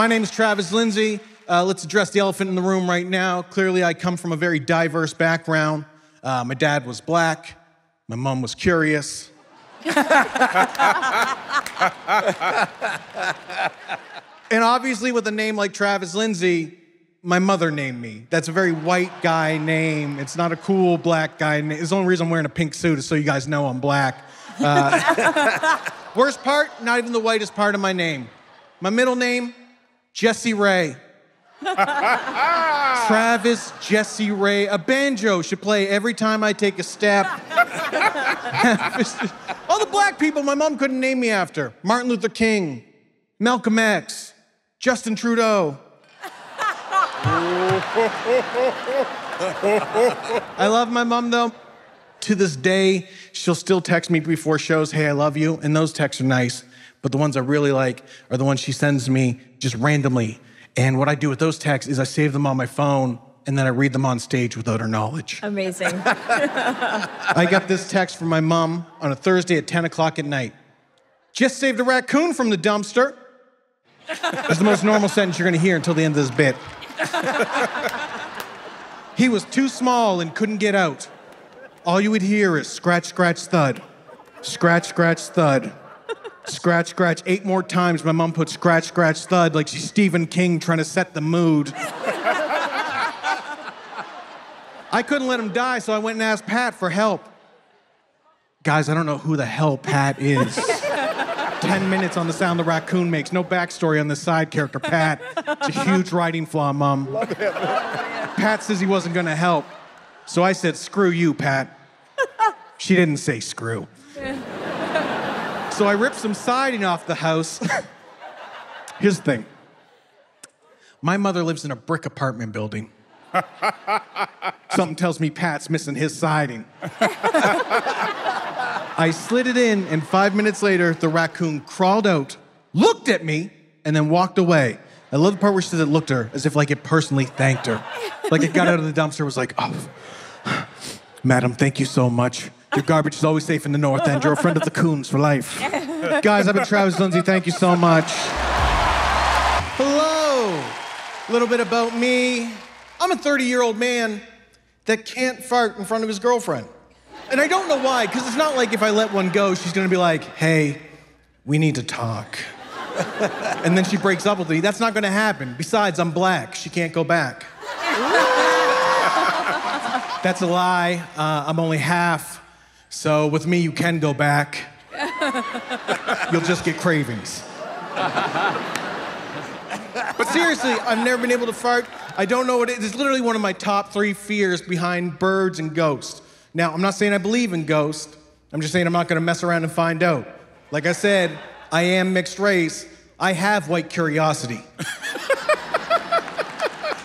My name is Travis Lindsay. Let's address the elephant in the room right now. Clearly, I come from a very diverse background. My dad was black. My mom was curious. And obviously, with a name like Travis Lindsay, my mother named me. That's a very white guy name. It's not a cool black guy name. It's the only reason I'm wearing a pink suit is so you guys know I'm black. Worst part, not even the whitest part of my name. My middle name, Jesse Ray. Travis Jesse Ray. A banjo should play every time I take a step. All the black people my mom couldn't name me after. Martin Luther King, Malcolm X, Justin Trudeau. I love my mom, though. To this day, she'll still text me before shows, hey, I love you, and those texts are nice. But the ones I really like are the ones she sends me just randomly. And what I do with those texts is I save them on my phone, and then I read them on stage without her knowledge. Amazing. I got this text from my mom on a Thursday at 10 o'clock at night. Just saved a raccoon from the dumpster. That's the most normal sentence you're gonna hear until the end of this bit. He was too small and couldn't get out. All you would hear is scratch, scratch, thud. Scratch, scratch, thud. Scratch, scratch. 8 more times my mom put scratch, scratch, thud like she's Stephen King trying to set the mood. I couldn't let him die, so I went and asked Pat for help. Guys, I don't know who the hell Pat is. 10 minutes on the sound the raccoon makes. No backstory on this side character, Pat. It's a huge writing flaw, Mom. Love it. Pat says he wasn't gonna help. So I said, screw you, Pat. She didn't say screw. So I ripped some siding off the house. Here's the thing. My mother lives in a brick apartment building. Something tells me Pat's missing his siding. I slid it in, and 5 minutes later, the raccoon crawled out, looked at me, and then walked away. I love the part where she said it looked at her, as if like it personally thanked her. Like it got out of the dumpster, was like, oh, madam, thank you so much. Your garbage is always safe in the North End. You're a friend of the coons for life. Guys, I've been Travis Lindsay. Thank you so much. Hello. A little bit about me. I'm a 30-year-old man that can't fart in front of his girlfriend. And I don't know why, because it's not like if I let one go, she's gonna be like, hey, we need to talk. And then she breaks up with me. That's not gonna happen. Besides, I'm black. She can't go back. That's a lie. I'm only half. So with me, you can go back. You'll just get cravings. But seriously, I've never been able to fart. I don't know what it is. It's literally one of my top 3 fears behind birds and ghosts. Now, I'm not saying I believe in ghosts. I'm just saying I'm not gonna mess around and find out. Like I said, I am mixed race. I have white curiosity.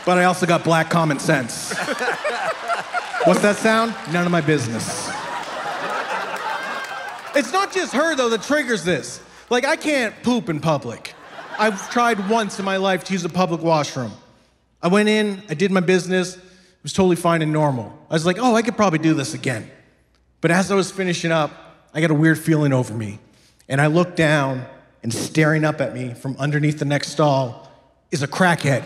But I also got black common sense. What's that sound? None of my business. It's not just her, though, that triggers this. Like, I can't poop in public. I've tried once in my life to use a public washroom. I went in, I did my business. It was totally fine and normal. I was like, oh, I could probably do this again. But as I was finishing up, I got a weird feeling over me. And I looked down, and staring up at me from underneath the next stall is a crackhead.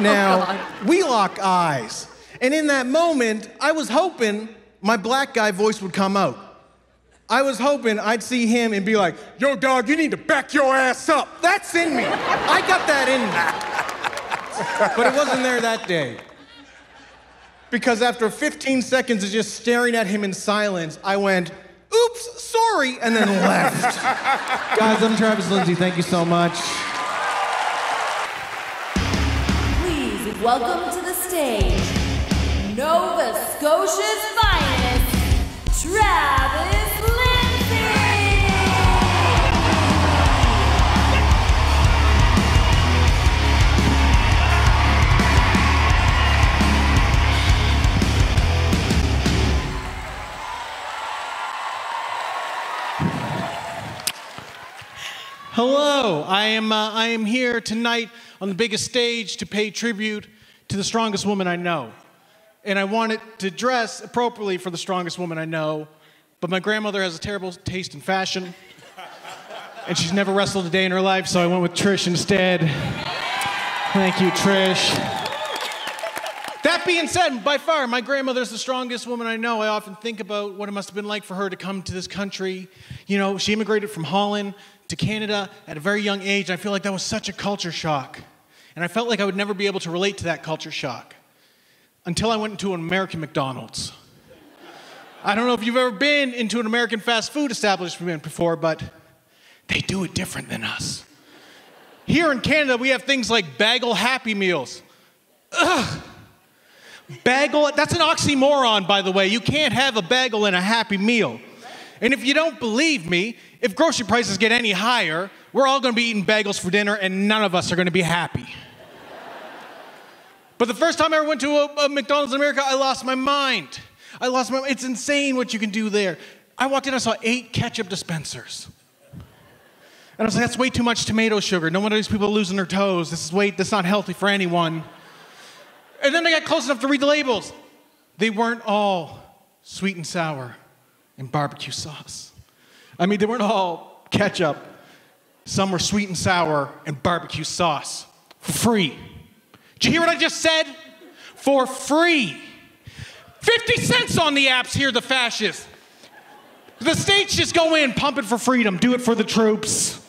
Now, we lock eyes. And in that moment, I was hoping my black guy voice would come out. I was hoping I'd see him and be like, yo, dog, you need to back your ass up. That's in me. I got that in me. But it wasn't there that day. Because after 15 seconds of just staring at him in silence, I went, oops, sorry, and then left. Guys, I'm Travis Lindsay. Thank you so much. Please welcome to the stage, Nova Scotia's finest, Travis Lindsay. Hello, I am here tonight on the biggest stage to pay tribute to the strongest woman I know. And I wanted to dress appropriately for the strongest woman I know, but my grandmother has a terrible taste in fashion. And she's never wrestled a day in her life, so I went with Trish instead. Thank you, Trish. That being said, by far, my grandmother's the strongest woman I know. I often think about what it must have been like for her to come to this country. You know, she immigrated from Holland to Canada at a very young age. I feel like that was such a culture shock. And I felt like I would never be able to relate to that culture shock until I went into an American McDonald's. I don't know if you've ever been into an American fast food establishment before, but they do it different than us. Here in Canada, we have things like bagel Happy Meals. Ugh. Bagel, that's an oxymoron, by the way. You can't have a bagel and a Happy Meal. And if you don't believe me, if grocery prices get any higher, we're all going to be eating bagels for dinner, and none of us are going to be happy. But the first time I ever went to a McDonald's in America, I lost my mind. It's insane what you can do there. I walked in, I saw 8 ketchup dispensers. And I was like, that's way too much tomato sugar. No wonder these people are losing their toes. This is weight that's not healthy for anyone. And then I got close enough to read the labels. They weren't all sweet and sour and barbecue sauce. I mean, they weren't all ketchup. Some were sweet and sour and barbecue sauce for free. Did you hear what I just said? For free. 50 cents on the apps here, the fascists. The states just go in, pump it for freedom, do it for the troops.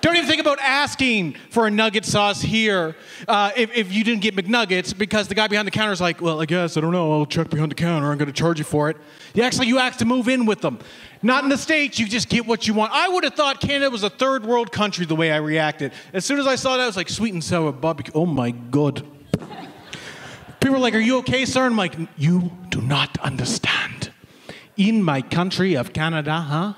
Don't even think about asking for a nugget sauce here if you didn't get McNuggets, because the guy behind the counter is like, well, I guess, I don't know, I'll check behind the counter, I'm going to charge you for it. You asked to move in with them. Not in the States, you just get what you want. I would have thought Canada was a third world country the way I reacted. As soon as I saw that, I was like, sweet and sour barbecue, oh my God. People were like, are you okay, sir? And I'm like, you do not understand. In my country of Canada, huh?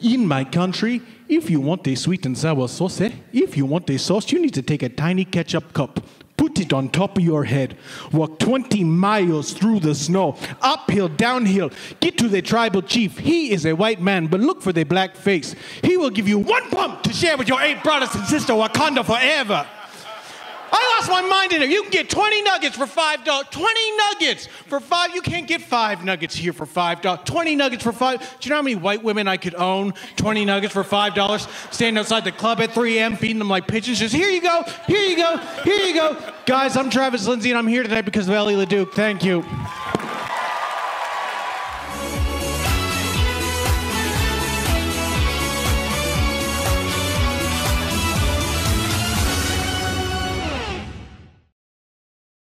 In my country, if you want a sweet and sour sauce, if you want a sauce, you need to take a tiny ketchup cup, put it on top of your head, walk 20 miles through the snow, uphill, downhill, get to the tribal chief. He is a white man, but look for the black face. He will give you one pump to share with your 8 brothers and sister, Wakanda forever. I lost my mind in there. You can get 20 nuggets for $5. 20 nuggets for $5. You can't get 5 nuggets here for $5. 20 nuggets for $5. Do you know how many white women I could own? 20 nuggets for $5. Standing outside the club at 3 a.m. feeding them like pigeons. Just here you go. Here you go. Here you go. Guys, I'm Travis Lindsay, and I'm here tonight because of Ellie Leduc. Thank you.